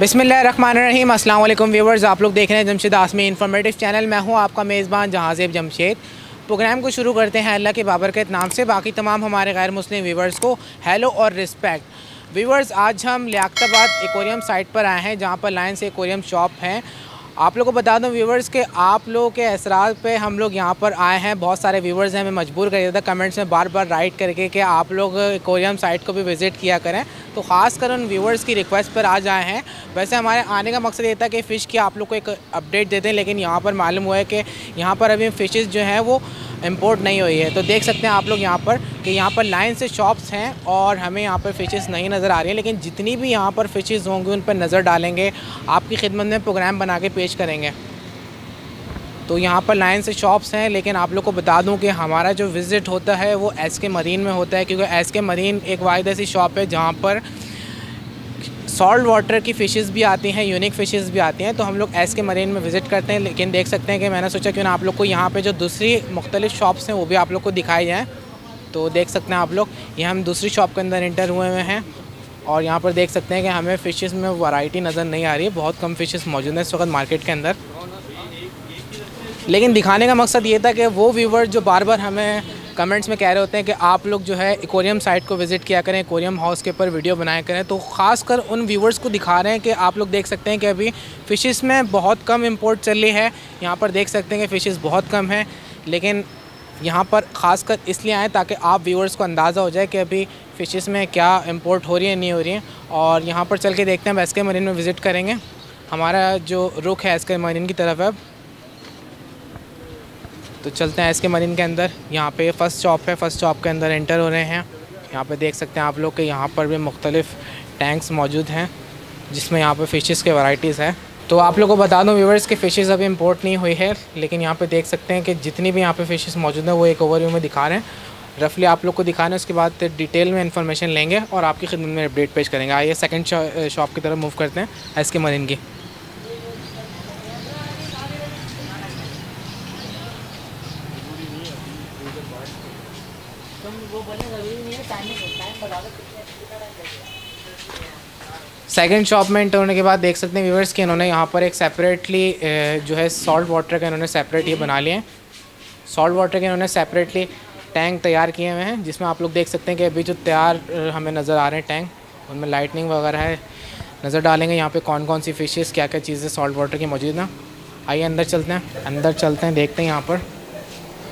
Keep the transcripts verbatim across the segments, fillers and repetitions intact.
बिस्मिल्लाहिर्रहमानिर्रहीम। अस्सलाम वालेकुम व्यूवर्स, आप लोग देख रहे हैं जमशेद आसमी इंफॉर्मेटिव चैनल। मैं हूं आपका मेज़बान जहाज़ेब जमशेद। प्रोग्राम को शुरू करते हैं अल्लाह के बाबरकत नाम से। बाकी तमाम हमारे गैर मुस्लिम व्यूवर्स को हेलो और रिस्पेक्ट। व्यूवर्स, आज हम लियाकताबाद एक्वेरियम साइट पर आए हैं जहाँ पर लायंस एक्वेरियम शॉप हैं। आप लोगों को बता दूं व्यूवर्स के आप लोगों के असरार पे हम लोग यहाँ पर आए हैं। बहुत सारे व्यूवर्स हैं, मैं मजबूर कर दिया था कमेंट्स में बार बार राइट करके कि आप लोग एक्वेरियम साइट को भी विज़िट किया करें, तो ख़ासकर उन व्यूवर्स की रिक्वेस्ट पर आज आए हैं। वैसे हमारे आने का मकसद ये था कि फ़िश की आप लोग को एक अपडेट देते हैं, लेकिन यहाँ पर मालूम हुआ है कि यहाँ पर अभी फ़िशेज़ जो हैं वो इम्पोर्ट नहीं हुई है। तो देख सकते हैं आप लोग यहाँ पर कि यहाँ पर लाइन से शॉप्स हैं और हमें यहाँ पर फ़िशेज़ नहीं नज़र आ रही है, लेकिन जितनी भी यहाँ पर फ़िशेज़ होंगी उन पर नज़र डालेंगे, आपकी खिदमत में प्रोग्राम बना के पेश करेंगे। तो यहाँ पर लाइन से शॉप्स हैं, लेकिन आप लोग को बता दूं कि हमारा जो विज़िट होता है वो एस के मरीन में होता है, क्योंकि एस के मरीन एक वाहिद ऐसी शॉप है जहाँ पर सॉल्ट वाटर की फ़िशेज़ भी आती हैं, यूनिक फ़िशेज़ भी आती हैं। तो हम लोग एस के मरीन में विज़िट करते हैं, लेकिन देख सकते हैं कि मैंने सोचा क्यों ना आप लोग को यहाँ पे जो दूसरी मुख्तलिफ़ शॉप्स हैं वो भी आप लोग को दिखाई जाएँ। तो देख सकते हैं आप लोग, ये हम दूसरी शॉप के अंदर इंटर हुए हुए हैं और यहाँ पर देख सकते हैं कि हमें फ़िशेज़ में वैरायटी नज़र नहीं आ रही है। बहुत कम फ़िशेज़ मौजूद हैं इस वक्त मार्केट के अंदर, लेकिन दिखाने का मकसद ये था कि वो व्यूवर जो बार बार हमें कमेंट्स में कह रहे होते हैं कि आप लोग जो है एक्वेरियम साइट को विज़िट किया करें, एक्वेरियम हाउस के ऊपर वीडियो बनाया करें, तो ख़ासकर उन व्यूवर्स को दिखा रहे हैं कि आप लोग देख सकते हैं कि अभी फ़िशेज़ में बहुत कम इंपोर्ट चल रही है। यहाँ पर देख सकते हैं कि फ़िशेज़ बहुत कम हैं, लेकिन यहाँ पर ख़ासकर इसलिए आएँ ताकि आप व्यूवर्स को अंदाज़ा हो जाए कि अभी फ़िशेज़ में क्या इम्पोर्ट हो रही है, नहीं हो रही है। और यहाँ पर चल के देखते हैं, एस के मरीन में विज़िट करेंगे। हमारा जो रुख है एस के मरीन की तरफ है, तो चलते हैं एस के मरीन के अंदर। यहाँ पे फ़र्स्ट शॉप है, फ़र्स्ट शॉप के अंदर एंटर हो रहे हैं। यहाँ पे देख सकते हैं आप लोग कि यहाँ पर भी मुख्तलिफ़ टैंक्स मौजूद हैं जिसमें यहाँ पे फ़िशेज़ के वैराइटीज़ हैं। तो आप लोगों को बता दूं व्यूवर्स कि फ़िशेज़ अभी इम्पोर्ट नहीं हुई है, लेकिन यहाँ पर देख सकते हैं कि जितनी भी यहाँ पर फ़िशेज़ मौजूद हैं वो एक ओवरव्यू में दिखा रहे हैं, रफली आप लोग को दिखा रहे हैं। उसके बाद डिटेल में इन्फॉर्मेशन लेंगे और आपकी खिदमत में अपडेट पेश करेंगे। आइए सेकेंड शॉप की तरफ मूव करते हैं एस के मरीन की। सेकेंड शॉप में एंटर होने के बाद देख सकते हैं व्यूवर्स कि इन्होंने यहाँ पर एक सेपरेटली जो है सॉल्ट वाटर का इन्होंने सेपरेट ये बना लिए हैं, सॉल्ट वाटर के इन्होंने सेपरेटली टैंक तैयार किए हुए हैं, जिसमें आप लोग देख सकते हैं कि अभी जो तैयार हमें नज़र आ रहे हैं टैंक, उनमें लाइटनिंग वगैरह है। नज़र डालेंगे यहाँ पे कौन कौन सी फ़िशेज़, क्या क्या चीज़ें सॉल्ट वाटर की मौजूद हैं। आइए अंदर चलते हैं, अंदर चलते हैं देखते हैं यहाँ पर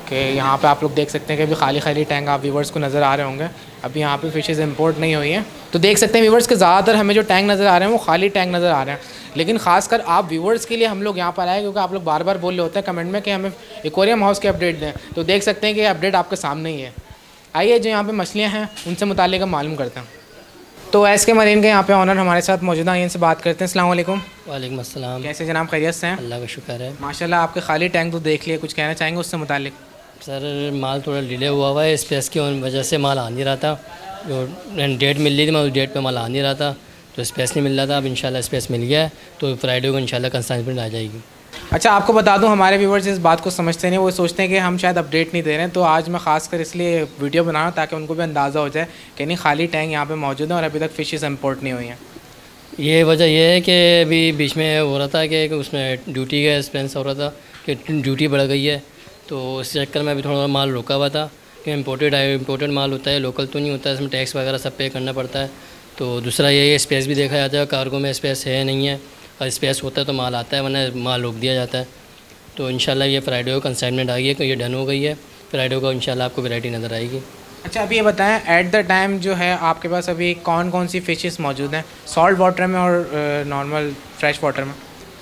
कि यहाँ पे आप लोग देख सकते हैं कि अभी खाली खाली टैंक आप व्यूवर्स को नज़र आ रहे होंगे। अभी यहाँ पे फिशेज़ इंपोर्ट नहीं हुई हैं, तो देख सकते हैं व्यूवर्स के ज़्यादातर हमें जो टैंक नज़र आ रहे हैं वो खाली टैंक नज़र आ रहे हैं। लेकिन खासकर आप व्यूवर्स के लिए हम लोग यहाँ पर आए क्योंकि आप लोग बार बार बोल रहे होते हैं कमेंट में कि हमें एक्वेरियम हाउस की अपडेट दें, तो देख सकते हैं कि अपडेट आपके सामने ही है। आइए जो यहाँ पर मछलियाँ हैं उनसे मुतालिक मालूम करते हैं। तो एस के मरीन के यहाँ पे ऑनर हमारे साथ मौजूद हैं, इनसे बात करते हैं। अस्सलाम वालेकुम। वालेकुम अस्सलाम। कैसे जनाब, खैरियत से हैं? अल्लाह का शुक्र है माशाल्लाह। आपके खाली टैंक तो देख लिए, कुछ कहना चाहेंगे उससे मुतालिक? सर माल थोड़ा डिले हुआ हुआ है, स्पेस की वजह से माल आ नहीं रहा था। जो डेट मिल रही थी मैं उस डेट पे माल आ नहीं रहा था, तो स्पेस नहीं मिल रहा था। अब इंशाल्लाह स्पेस मिल गया है, तो फ्राइडे को इंशाल्लाह कंसाइनमेंट आ जाएगी। अच्छा, आपको बता दूं हमारे व्यूवर्स इस बात को समझते नहीं, वो सोचते हैं कि हम शायद अपडेट नहीं दे रहे हैं, तो आज मैं खासकर इसलिए वीडियो बना रहा हूँ ताकि उनको भी अंदाज़ा हो जाए कि नहीं खाली टैंक यहाँ पर मौजूद हैं और अभी तक फ़िशेज़ इम्पोर्ट नहीं हुई हैं। ये वजह यह है कि अभी बीच में हो रहा था कि उसमें ड्यूटी का एक्सपेंस हो रहा था कि ड्यूटी बढ़ गई है, तो इस चक्कर में अभी थोड़ा माल रोका हुआ था कि इम्पोर्टेड है, इम्पोर्टेड माल होता है, लोकल तो नहीं होता है, इसमें टैक्स वगैरह सब पे करना पड़ता है। तो दूसरा यही स्पेस भी देखा जाता है, कार्गो में स्पेस है नहीं है, और स्पेस होता है तो माल आता है, वरना माल रोक दिया जाता है। तो इंशाल्लाह ये फ्राइडे को कंसाइनमेंट आ गई है, तो ये डन हो गई है। फ्राइडे को इंशाल्लाह आपको वैरायटी नज़र आएगी। अच्छा, अभी ये बताएं एट द टाइम जो है आपके पास अभी कौन कौन सी फ़िशेज़ मौजूद हैं सॉल्ट वाटर में और नॉर्मल फ्रेश वाटर में?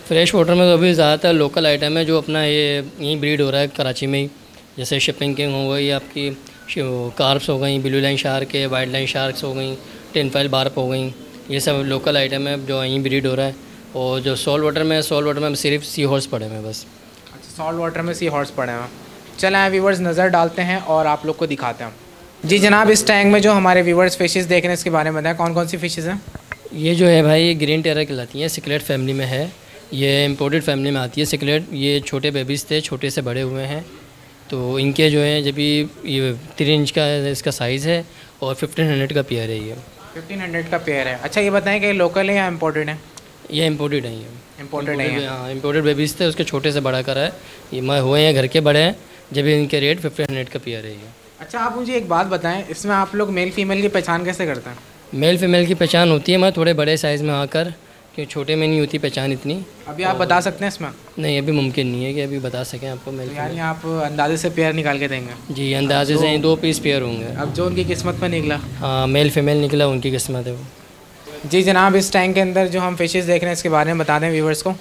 फ्रेश वाटर में तो अभी ज़्यादातर लोकल आइटम है जो अपना ये यहीं ब्रीड हो रहा है कराची में ही, जैसे शिपिंग किंग हो गई आपकी, कार्प्स हो गई, ब्लू लाइन शार्क है, वाइट लाइन शार्क्स हो गई, टेनफाइल बार्प हो गई, ये सब लोकल आइटम है जो यहीं ब्रीड हो रहा है। और जो सॉल्ट वाटर में सॉल्ट वाटर में सिर्फ सी हॉर्स पड़े हैं बस। अच्छा, सॉल्ट वाटर में सी हॉर्स पड़े हैं। चलें आए व्यूवर्स नज़र डालते हैं और आप लोग को दिखाते हैं। जी जनाब, इस टैंक में जो हमारे व्यूवर्स फ़िशेज़ देख रहे हैं इसके बारे में बताएं, कौन कौन सी फ़िशेज़ हैं? ये जो है भाई ग्रीन टेरा कहलाती हैं, सिकलेट फैमिली में है, ये इम्पोर्टेड फैमिली में आती है सिकलेट। ये छोटे बेबीज़ थे, छोटे से बड़े हुए हैं, तो इनके जो है जब ये तीन इंच का इसका साइज़ है और फिफ्टीन हंड्रेड का पेयर है, ये फिफ्टीन हंड्रेड का पेयर है। अच्छा, ये बताएं कि लोकल है या इम्पोर्टेड है? ये इम्पोर्टेड है, ये इम्पोर्टेड है, हाँ इम्पोर्टेड बेबीज थे, उसके छोटे से बड़ा करा है, ये मैं हुए हैं घर के बड़े हैं, जब इनके रेट फिफ्टी हंड्रेड का पेयर है ये। अच्छा आप मुझे एक बात बताएं, इसमें आप लोग मेल फीमेल की पहचान कैसे करते हैं? मेल फीमेल की पहचान होती है मैं थोड़े बड़े साइज़ में आकर, क्योंकि छोटे में नहीं होती पहचान इतनी। अभी आप बता सकते हैं इसमें? नहीं अभी मुमकिन नहीं है कि अभी बता सकें आपको मेल। यानी आप अंदाजे से पेयर निकाल के देंगे? जी अंदाजे से दो पीस पेयर होंगे। अब जो उनकी किस्मत में निकला, हाँ मेल फीमेल निकला उनकी किस्मत है वो। जी जनाब, इस टैंक के अंदर जो हम फिशेस देख रहे हैं इसके बारे में बता दें व्यूवर्स को।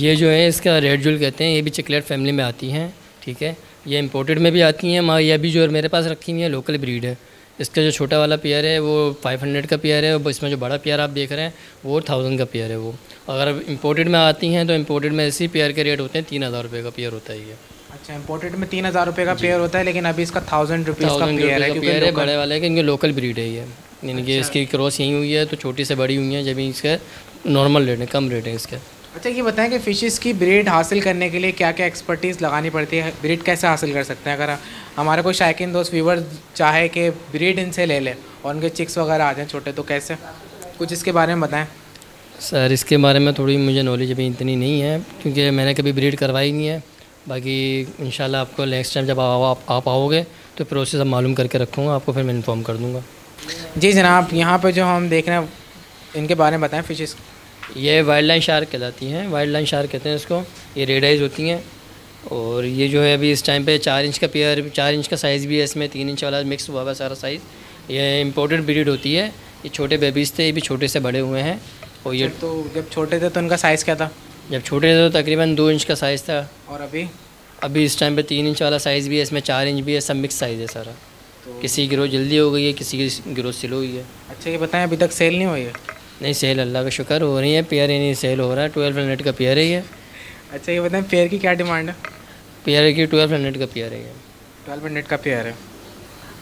ये जो है इसका रेड जुल कहते हैं, ये भी चिकलेट फैमिली में आती हैं, ठीक है, ये इंपोर्टेड में भी आती हैं। माँ ये भी जो मेरे पास रखी हुई है लोकल ब्रीड है, इसका जो छोटा वाला पेयर है वो पाँच सौ का पेयर है, और इसमें जो बड़ा पेयर आप देख रहे हैं वो थाउजेंड का पेयर है वो। अगर इंपोर्टेड में आती हैं तो इंपोर्टेड में इसी पेयर के रेट होते हैं, तीन हज़ार रुपये का पेयर होता है ये। अच्छा इंपोर्टेड में तीन हज़ार रुपये का पेयर होता है, लेकिन अभी इसका थाउजेंड रुपीज़ का पेयर है, पेयर है बड़े वाले के, इनके लोकल ब्रीड है ये, यानी कि इसकी क्रॉस यहीं हुई है तो छोटी से बड़ी हुई है, जब इसके नॉर्मल रेट है, कम रेट है इसके। अच्छा ये बताएं कि फ़िशेस की ब्रीड हासिल करने के लिए क्या क्या एक्सपर्टीज़ लगानी पड़ती है, ब्रीड कैसे हासिल कर सकते हैं? अगर हमारे कोई शायकीन दोस्त व्यूवर चाहे कि ब्रीड इनसे ले लें और उनके चिक्स वगैरह आ जाएँ छोटे, तो कैसे, कुछ इसके बारे में बताएँ। सर इसके बारे में थोड़ी मुझे नॉलेज अभी इतनी नहीं है, क्योंकि मैंने कभी ब्रीड करवाई नहीं है। बाकी इंशाल्लाह आपको नेक्स्ट टाइम जब आप आओगे तो प्रोसेस हम मालूम करके रखूँगा आपको, फिर मैं इन्फॉर्म कर दूँगा। जी जनाब, यहाँ पे जो हम देख रहे हैं इनके बारे में बताएं फिशेस। ये वाइल्ड लाइन शार्क कहलाती हैं, वाइल्ड लाइन शार्क कहते हैं इसको, ये रेड आइज होती हैं, और ये जो है अभी इस टाइम पे चार इंच का पेयर, चार इंच का साइज़ भी है इसमें, तीन इंच वाला मिक्स हुआ हुआ सारा साइज़। ये इम्पोर्टेड ब्रीड होती है, ये छोटे बेबीज़ थे, ये भी छोटे से बड़े हुए हैं। और ये तो जब छोटे थे तो उनका साइज़ क्या था? जब छोटे थे तो तकरीबन दो इंच का साइज़ था, और अभी अभी इस टाइम पर तीन इंच वाला साइज़ भी है इसमें, चार इंच भी है, सब मिक्स साइज़ है सारा। किसी गिरोह जल्दी हो गई है, किसी की गिरोह सिल हुई है। अच्छा ये बताएं अभी तक सेल नहीं हुई है? नहीं सेल अल्लाह का शुक्र हो रही है, पेयर यानी सेल हो रहा है, ट्वेल्व हंड्रेड का पेयर है ये। अच्छा ये बताएं पेयर की क्या डिमांड है? पेयर की ट्वेल्व हंड्रेड का पेयर है ये, ट्वेल्व हंड्रेड का पेयर है।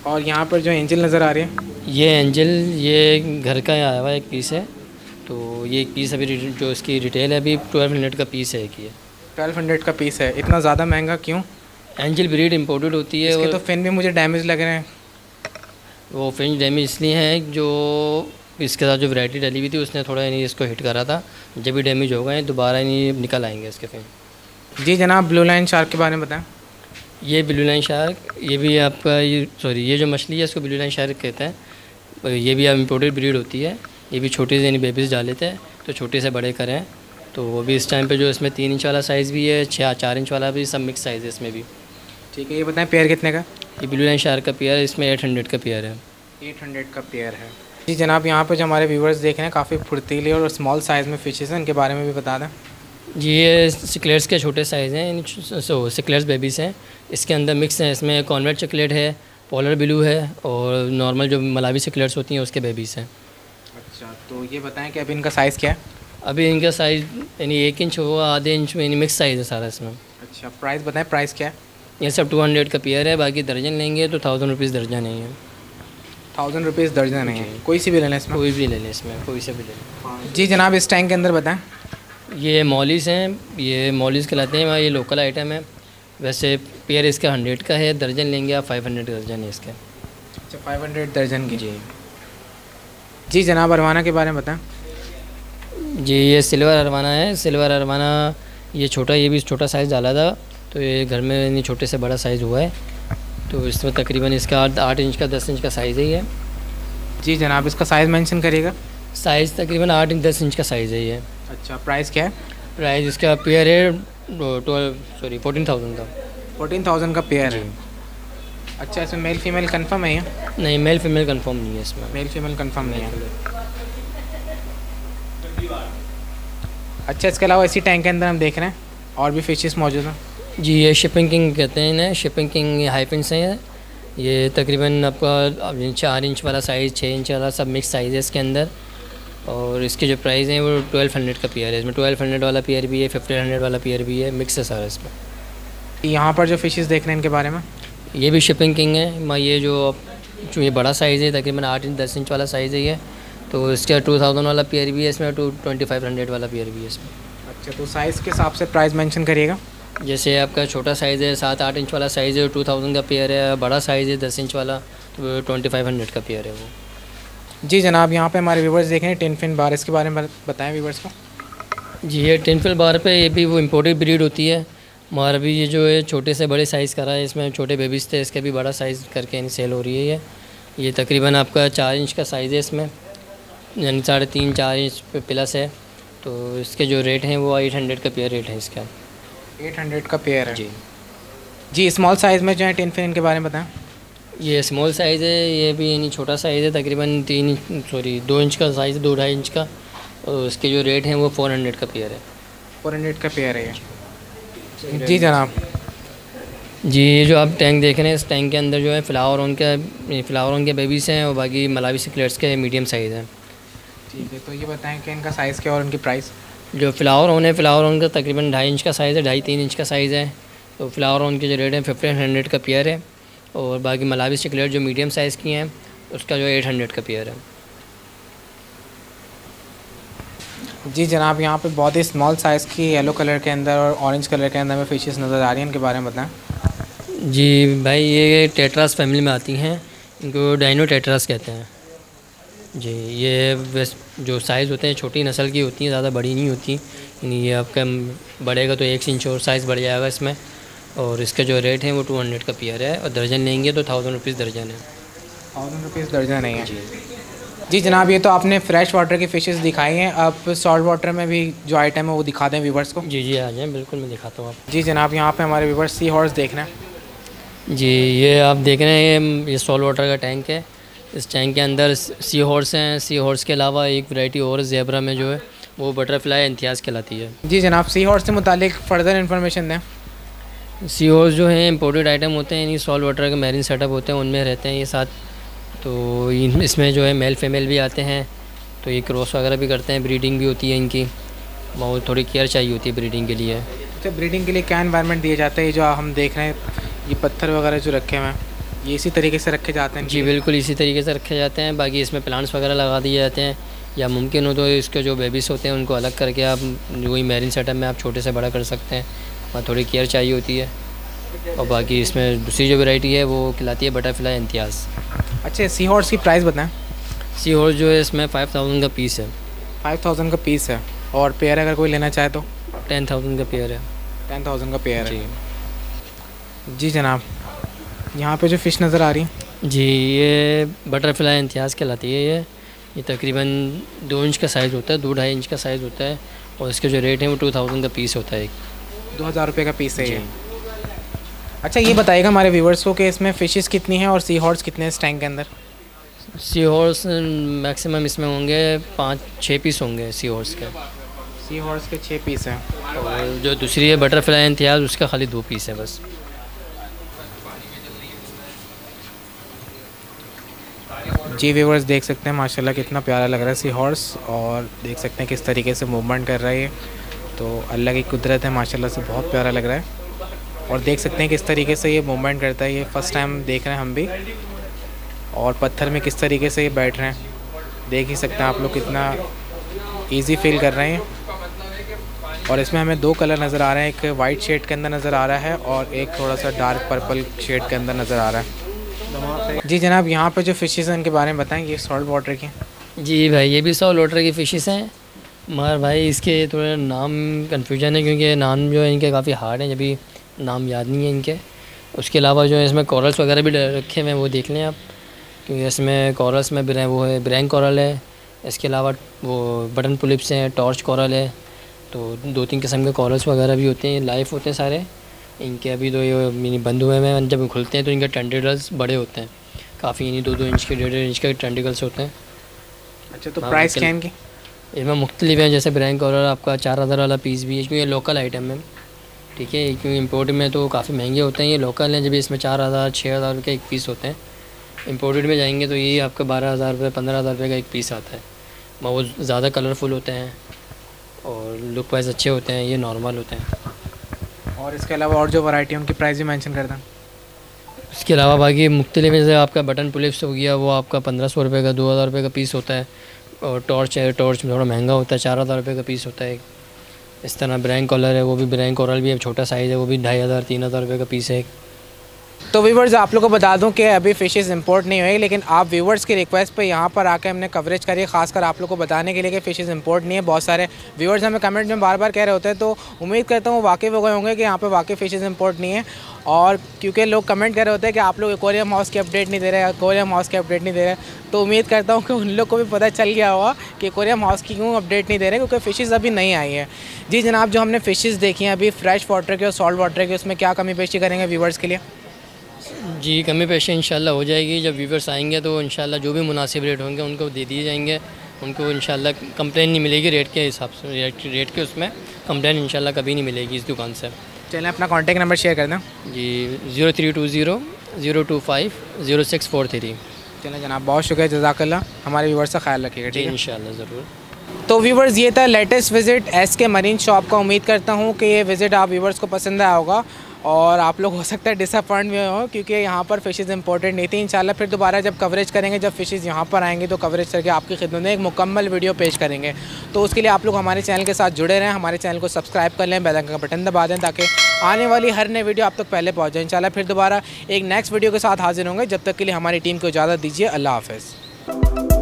और यहाँ पर जो एंजल नज़र आ रही है, ये एंजल ये घर का आया हुआ एक पीस है, तो ये एक पीस अभी जो इसकी रिटेल है अभी ट्वेल्व हंड्रेड का पीस है कि ट्वेल्व हंड्रेड का पीस है। इतना ज़्यादा महंगा क्यों? एंजल ब्रीड इम्पोर्टेड होती है। इसके तो फिन भी मुझे डैमेज लग रहे हैं। वो फिन डैमेज इसलिए हैं जो इसके साथ जो वैरायटी डली हुई थी उसने थोड़ा यानी इसको हिट करा था, जब भी डैमेज हो गए दोबारा यानी निकल आएंगे इसके फिन। जी जनाब, ब्लू लाइन शार्क के बारे में बताएं। ये ब्लू लाइन शार्क ये भी आपका ये सॉरी ये जो मछली है इसको ब्लू लाइन शार्क कहते हैं, ये भी आप इम्पोर्टेड ब्रीड होती है, ये भी छोटे से यानी बेबीज डाले थे तो छोटे से बड़े करें, तो अभी इस टाइम पे जो इसमें तीन इंच वाला साइज़ भी है, छः चार इंच वाला भी, सब मिक्स साइज़ है इसमें भी। ठीक है ये बताएं पेयर कितने का? ये ब्लू लाइन शार्क का पेयर है, इसमें एट हंड्रेड का पेयर है, एट हंड्रेड का पेयर है। जी जनाब, यहाँ पे जो हमारे व्यूवर्स देख रहे हैं काफ़ी फुर्तीले और स्मॉल साइज़ में फिशेस हैं, इनके बारे में भी बता दें। जी ये सिकलेट्स के छोटे साइज़ हैं, सो सिकलेट्स बेबीज़ हैं, इसके अंदर मिक्स हैं, इसमें कॉन्वर्ट चॉकलेट है, पोलर ब्लू है, और नॉर्मल जो मलावी सिकलेट्स होती हैं उसके बेबीज़ हैं। अच्छा तो ये बताएँ कि अभी इनका साइज़ क्या है? अभी इनका साइज़ यानी एक इंच होगा, आधे इंच यानी मिक्स साइज़ है सारा इसमें। अच्छा प्राइस बताएं, प्राइस क्या है? ये सब टू हंड्रेड का पेयर है, बाकी दर्जन लेंगे तो थाउजेंड रुपीज़ दर्जन नहीं है, थाउजेंड रुपीज़ दर्जन नहीं है, कोई सी भी ले लें इसमें, कोई भी ले लें इसमें, कोई सा भी ले लें। जी जनाब, इस टैंक के अंदर बताएं। ये मॉलिस हैं, ये मॉलिस कहलाते हैं, ये लोकल आइटम है, वैसे पेयर इसका हंड्रेड का है, दर्जन लेंगे आप फाइव हंड्रेड दर्जन है इसके। अच्छा फाइव हंड्रेड दर्जन की। जी जी जनाब, अरवाना के बारे में बताएँ। जी ये सिल्वर अरवाना है, सिल्वर अरवाना ये छोटा, ये भी छोटा साइज़ डाला था तो ये घर में यानी छोटे से बड़ा साइज़ हुआ है, तो इसमें तकरीबन इसका आठ इंच का दस इंच का साइज़ ही है। जी जनाब, इसका साइज़ मेंशन करिएगा। साइज़ तकरीबन आठ इंच दस इंच का साइज़ है ये। अच्छा प्राइस क्या है? प्राइस इसका पेयर है ट्वेल्व सॉरी फोर्टीन थाउजेंड का, फोर्टीन थाउजेंड का पेयर है। अच्छा इसमें मेल फीमेल कन्फर्म है या नहीं? मेल फीमेल कन्फर्म नहीं है इसमें, मेल फीमेल कन्फर्म नहीं है। अच्छा इसके अलावा इसी टैंक के अंदर हम देख रहे हैं और भी फिशेस मौजूद हैं। जी ये शिपिंग किंग कहते हैं इन्हें, शिपिंग किंग हाइफिन से हैं, ये तकरीबन आपका चार इंच वाला साइज़, छः इंच वाला, सब मिक्स साइज़ है इसके अंदर, और इसके जो प्राइस हैं वो ट्वेल्व हंड्रेड का पेयर है, इसमें ट्वेल्व हंड्रेड वाला पेयर भी है, फिफ्टीन हंड्रेड वाला पेयर भी है, मिक्स है सारा इसमें। यहाँ पर जो फिशेस देख रहे हैं इनके बारे में, ये भी शिपिंग किंग है, ये जो जो ये बड़ा साइज़ है तकरीबन आठ इंच दस इंच वाला साइज़ है ये, तो इसका टू थाउजेंड वाला पेयर भी है इसमें, टू ट्वेंटी फाइव हंड्रेड वाला पेयर भी है इसमें। अच्छा तो साइज़ के हिसाब से प्राइस मेंशन करिएगा। जैसे आपका छोटा साइज़ है, सात आठ इंच वाला साइज़ है, टू थाउजेंड का पेयर है, बड़ा साइज़ है दस इंच वाला तो ट्वेंटी फाइव हंड्रेड का पेयर है वो। जी जनाब, यहाँ पे हमारे व्यूवर्स देखें टिन फिन बारिश के बारे में बताएं व्यूवर्स को। जी ये टेनफिल बार पे ये भी वो इम्पोर्टेड ब्रीड होती है। हमारा भी ये जो है छोटे से बड़े साइज़ का रहा है, इसमें छोटे बेबीज़ थे, इसके भी बड़ा साइज़ करके सेल हो रही है। ये ये तकरीबन आपका चार इंच का साइज़ है, इसमें यानी साढ़े तीन चार इंच प्लस है। तो इसके जो रेट हैं वो एट हंड्रेड का पेयर रेट है, इसका एट हंड्रेड का पेयर है। जी जी स्मॉल साइज़ में जो है टेनफिल, इनके बारे में बताएँ। ये स्मॉल साइज़ है, ये भी यानी छोटा साइज़ है, तकरीबन तीन सॉरी दो इंच का साइज़, दो ढाई इंच का। और उसके जो रेट हैं वो फोर हंड्रेड का पेयर है, फोर हंड्रेड का पेयर है। जी, जी जनाब जी ये जो आप टैंक देख रहे हैं, इस टैंक के अंदर जो है फ्लावर उनके फ्लावर उनके बेबीज़ हैं और बाकी मलावी सिकलेट्स के मीडियम साइज़ हैं। ठीक है, तो ये बताएं कि इनका साइज़ क्या और इनकी प्राइस। जो फ्लावर होने फ्लावर उनका तकरीबन ढाई इंच का साइज़ है, ढाई तीन इंच का साइज़ है। तो फ्लावर उनके जो रेट है फिफ्टीन हंड्रेड का पेयर है। और बाकी मलावी सिकलेट जो मीडियम साइज़ की हैं उसका जो एट हंड्रेड का पेयर है। जी जनाब यहाँ पे बहुत ही स्मॉल साइज़ की येलो कलर के अंदर और ऑरेंज कलर के अंदर में फिशेस नज़र आ रही हैं, इनके बारे में बताएं। जी भाई ये टेट्रास फैमिली में आती हैं, इनको डाइनो टेट्रास कहते हैं। जी ये जो साइज़ होते हैं छोटी नस्ल की होती हैं, ज़्यादा बड़ी नहीं होती। ये आपका बढ़ेगा तो एक इंच और साइज़ बढ़ जाएगा इसमें। और इसका जो रेट है वो टू हंड्रेड का पेयर है। और दर्जन लेंगे तो थाउजेंड रुपीज़ दर्जन है, थाउजेंड रुपीज़ दर्जन है। जी जी जनाब ये तो आपने फ्रेश वाटर की फ़िशेस दिखाई हैं, आप सॉल्ट वाटर में भी जो आइटम है वो दिखा दें व्यूवर्स को। जी जी आ जाएँ, बिल्कुल मैं दिखाता हूँ आप। जी जनाब यहाँ पे हमारे व्यूवर्स सी हॉर्स देख रहे हैं। जी ये आप देख रहे हैं, ये सॉल्ट वाटर का टैंक है। इस टैंक के अंदर सी हॉर्स हैं। सी हॉर्स के अलावा एक वैरायटी और जेब्रा में जो है वो बटरफ्लाई इम्तियाज़ कहलाती है। जी जनाब सी हॉर्स से मुतालिक फ़र्दर इन्फॉर्मेशन दें। सी हॉर्स जो हैं इम्पोर्टेड आइटम होते हैं, यानी सॉल्ट वाटर के मैरीन सेटअप होते हैं, उनमें रहते हैं ये साथ। तो इसमें जो है मेल फीमेल भी आते हैं, तो ये क्रॉस वगैरह भी करते हैं, ब्रीडिंग भी होती है इनकी। बहुत थोड़ी केयर चाहिए होती है ब्रीडिंग के लिए। तो ब्रीडिंग के लिए क्या एनवायरनमेंट दिया जाता है? ये जो हम देख रहे हैं ये पत्थर वगैरह जो रखे हुए हैं, ये इसी तरीके से रखे जाते हैं। जी बिल्कुल इसी तरीके से रखे जाते हैं। बाकी इसमें प्लांट्स वगैरह लगा दिए जाते हैं, या मुमकिन हो तो इसके जो बेबीज़ होते हैं उनको अलग करके आप वही मैरिन सेटअप में आप छोटे से बड़ा कर सकते हैं। वहाँ थोड़ी केयर चाहिए होती है। और बाकी इसमें दूसरी जो वैरायटी है वो खिलाती है बटरफ्लाई इम्तियाज़। अच्छा सी हॉर्स की प्राइस बताएं। सी हॉर्स जो है इसमें फाइव थाउजेंड का पीस है, फाइव थाउजेंड का पीस है। और पेयर अगर कोई लेना चाहे तो टेन थाउजेंड का पेयर है, टेन थाउजेंड का पेयर है। जी जी जनाब यहाँ पे जो फ़िश नज़र आ रही है, जी ये बटरफ्लाई इम्तियाज़ कहलाती है। ये ये तकरीबन दो इंच का साइज़ होता है, दो ढाई इंच का साइज़ होता है। और इसके जो रेट है वो टू थाउजेंड का पीस होता है, दो हज़ार रुपये का पीस है। अच्छा ये बताइएगा हमारे व्यूवर्स को कि इसमें फ़िशेस कितनी हैं और सी हॉर्स कितने हैं इस टैंक के अंदर। सी हॉर्स मैक्सिमम इसमें होंगे पाँच छः पीस होंगे सी हॉर्स के, सी हॉर्स के छः पीस हैं। और जो दूसरी है बटरफ्लाई इम्तियाज़ उसका खाली दो पीस है बस। जी व्यूवर्स देख सकते हैं माशाल्लाह कितना प्यारा लग रहा है सी हॉर्स, और देख सकते हैं किस तरीके से मूवमेंट कर रही है। तो अल्लाह की कुदरत है माशाल्लाह से, बहुत प्यारा लग रहा है। और देख सकते हैं किस तरीके से ये मूवमेंट करता है, ये फ़र्स्ट टाइम देख रहे हैं हम भी। और पत्थर में किस तरीके से ये बैठ रहे हैं, देख ही सकते हैं आप लोग कितना इजी फील कर रहे हैं। और इसमें हमें दो कलर नज़र आ रहे हैं, एक वाइट शेड के अंदर नज़र आ रहा है और एक थोड़ा सा डार्क पर्पल शेड के अंदर नज़र आ रहा है। जी जनाब यहाँ पर जो फ़िशेज़ हैं इनके बारे में बताएँ। ये सॉल्ट वाटर की। जी भाई ये भी सॉल्ट वाटर की फ़िशेज़ हैं, मगर भाई इसके थोड़ा नाम कन्फ्यूजन है, क्योंकि नाम जो है इनके काफ़ी हार्ड हैं, जब नाम याद नहीं है इनके। उसके अलावा जो है इसमें कॉरल्स वगैरह भी रखे हुए हैं, वो देख लें आप, क्योंकि इसमें कॉरल्स में ब्रैंक वो है ब्रैंक कॉरल है। इसके अलावा वो बटन पुलिप्स हैं, टॉर्च कॉरल है। तो दो तीन किस्म के कॉरल्स वगैरह भी होते हैं, लाइफ होते हैं सारे इनके। अभी तो ये बंद हुए हैं, जब खुलते हैं तो इनके टेंटिकल्स बड़े होते हैं काफ़ी, यानी दो दो इंच के डेढ़ डेढ़ इंच के टेंटिकल्स होते हैं। अच्छा तो प्राइस क्या है इनकी? इनमें मुख्तलिफ हैं, जैसे ब्रैंक कॉरल आपका चार हज़ार वाला पीस भी है, क्योंकि ये लोकल आइटम है। ठीक है, क्योंकि इम्पोर्ट में तो काफ़ी महंगे होते हैं, ये लोकल हैं। जब इसमें चार हज़ार छः हज़ार रुपये का एक पीस होते हैं, इम्पोर्टेड में जाएंगे तो ये आपका बारह हज़ार रुपये पंद्रह हज़ार रुपये का एक पीस आता है। बहुत ज़्यादा कलरफुल होते हैं और लुक वाइज अच्छे होते हैं, ये नॉर्मल होते हैं। और इसके अलावा और जो वैरायटी है उनकी प्राइस भी मैंशन कर दें। इसके अलावा बाकी मुख्तलिफ में से आपका बटन पुलिप्स हो गया, वो आपका पंद्रह सौ रुपये का दो हज़ार रुपये का पीस होता है। और टॉर्च है, टॉर्च थोड़ा महंगा होता है, चार हज़ार रुपये का पीस होता है। इस तरह ब्रैंक कॉलर है, वो भी ब्रैंक कॉलर भी है, छोटा साइज़ है, वो भी ढाई हज़ार तीन हज़ार रुपये का पीस है। तो व्यूवर्स आप लोगों को बता दूं कि अभी फिशेस इंपोर्ट नहीं हुए, लेकिन आप व्यूवर्स की रिक्वेस्ट पे यहाँ पर आकर हमने कवरेज करी, खासकर आप लोगों को बताने के लिए कि फिशेस इंपोर्ट नहीं है। बहुत सारे व्यूवर्स हमें कमेंट में बार बार कह रहे होते हैं, तो उम्मीद करता हूँ वाकई हो गए होंगे कि यहाँ पर वाकई फिशेस इंपोर्ट नहीं है। और क्योंकि लोग कमेंट कर रहे होते हैं कि आप लोग एक्वेरियम हाउस की अपडेट नहीं दे रहे, एक्वेरियम हाउस की अपडेट नहीं दे रहे, तो उम्मीद करता हूँ कि उन लोग को भी पता चल गया होगा कि एक्वेरियम हाउस की क्यों अपडेट नहीं दे रहे, क्योंकि फ़िशेज़ अभी नहीं आई हैं। जी जनाब, जो हमने फ़िशेज़ देखी हैं अभी फ्रेश वाटर के और सॉल्ट वाटर के, उसमें क्या कमी पेशी करेंगे व्यूवर्स के लिए? जी कमी पेशी इंशाल्लाह हो जाएगी, जब व्यूवर्स आएंगे तो इंशाल्लाह जो भी मुनासिब रेट होंगे उनको दे दिए जाएंगे, उनको इंशाल्लाह कंप्लेन नहीं मिलेगी रेट के हिसाब से, रेट रेट के उसमें कंप्लेन इंशाल्लाह कभी नहीं मिलेगी इस दुकान से। चलें अपना कांटेक्ट नंबर शेयर कर दें। जी zero three two zero zero two five zero six four three. चलें जनाब, बहुत शुक्रिया, जज़ाकल्ला। हमारे व्यूवर्स का ख्याल रखिएगा, ठीक है इंशाल्लाह ज़रूर। तो व्यूवर्स ये था latest visit S K marine shop का। उम्मीद करता हूँ कि ये विज़िट आप व्यूवर्स को पसंद आया होगा, और आप लोग हो सकता है डिसअपॉइंट भी हो क्योंकि यहाँ पर फिशेज़ इंपॉर्टेंट नहीं थी। इंशाल्लाह फिर दोबारा जब कवरेज करेंगे, जब फिशेज़ यहाँ पर आएंगे तो कवरेज करके आपकी खिदमत में एक मुकम्मल वीडियो पेश करेंगे। तो उसके लिए आप लोग हमारे चैनल के साथ जुड़े रहें, हमारे चैनल को सब्सक्राइब कर लें, बेल आइकन का बटन दबा दें ताकि आने वाली हर नई वीडियो आप तक पहले पहुँच जाए। इंशाल्लाह फिर दोबारा एक नेक्स्ट वीडियो के साथ हाजिर होंगे। जब तक के लिए हमारी टीम को इजाज़त दीजिए। अल्लाह हाफ़िज़।